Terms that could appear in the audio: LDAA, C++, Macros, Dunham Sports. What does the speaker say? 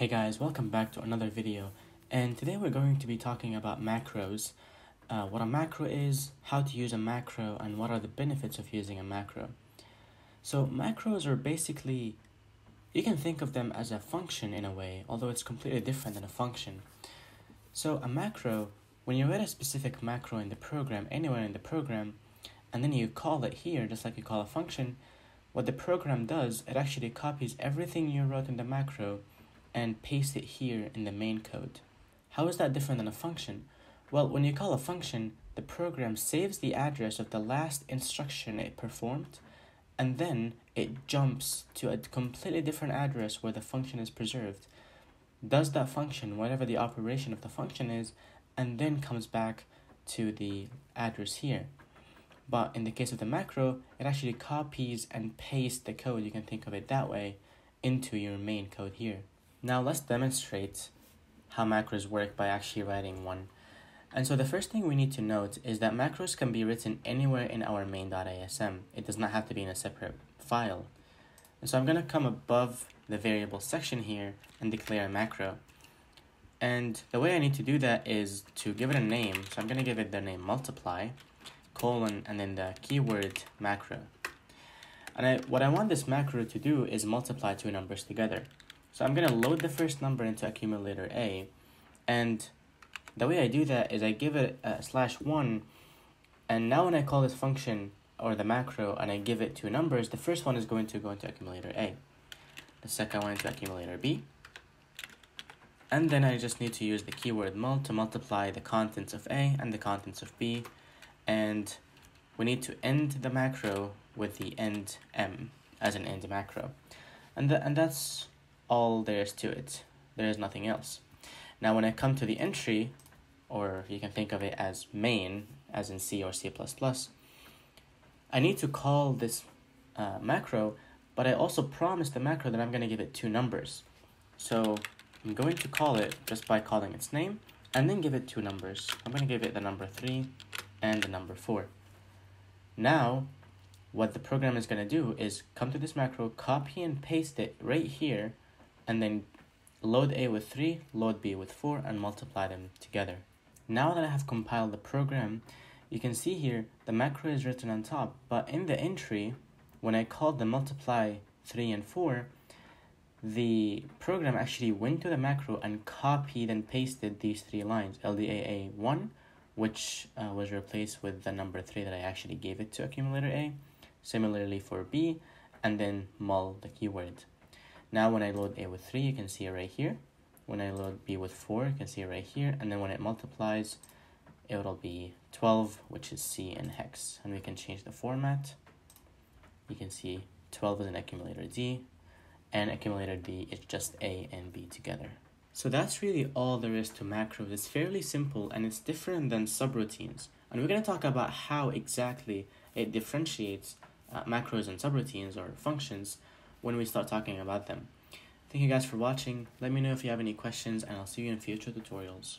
Hey guys, welcome back to another video, and today we're going to be talking about macros, what a macro is, how to use a macro, and what are the benefits of using a macro. So macros are basically, you can think of them as a function in a way, although it's completely different than a function. So a macro, when you write a specific macro in the program, anywhere in the program, and then you call it here just like you call a function, what the program does, it actually copies everything you wrote in the macro and paste it here in the main code. How is that different than a function? Well, when you call a function, the program saves the address of the last instruction it performed, and then it jumps to a completely different address where the function is preserved, does that function, whatever the operation of the function is, and then comes back to the address here. But in the case of the macro, it actually copies and pastes the code, you can think of it that way, into your main code here. Now let's demonstrate how macros work by actually writing one. And so the first thing we need to note is that macros can be written anywhere in our main.asm. It does not have to be in a separate file. And so I'm going to come above the variable section here and declare a macro. And the way I need to do that is to give it a name. So I'm going to give it the name multiply, colon, and then the keyword macro. And what I want this macro to do is multiply two numbers together. So I'm going to load the first number into accumulator A, and the way I do that is I give it a /1, and now when I call this function or the macro and I give it two numbers, the first one is going to go into accumulator A, the second one into accumulator B, and then I just need to use the keyword mul to multiply the contents of A and the contents of B, and we need to end the macro with the end M as an end macro, and that's all there is to it. There is nothing else. Now when I come to the entry, or you can think of it as main, as in C or C++, I need to call this macro, but I also promised the macro that I'm going to give it two numbers. So I'm going to call it just by calling its name, and then give it two numbers. I'm going to give it the number 3 and the number 4. Now, what the program is going to do is come to this macro, copy and paste it right here, and then load A with 3, load B with 4, and multiply them together. Now that I have compiled the program, you can see here the macro is written on top, but in the entry, when I called the multiply 3 and 4, the program actually went to the macro and copied and pasted these three lines, LDAA1, which was replaced with the number 3 that I actually gave it to accumulator A, similarly for B, and then mul the keyword. Now when I load A with 3, you can see it right here. When I load B with 4, you can see it right here. And then when it multiplies, it'll be 12, which is C and hex. And we can change the format. You can see 12 is in accumulator D, and accumulator D is just A and B together. So that's really all there is to macros. It's fairly simple, and it's different than subroutines. And we're going to talk about how exactly it differentiates macros and subroutines or functions when we start talking about them. Thank you guys for watching. Let me know if you have any questions, and I'll see you in future tutorials.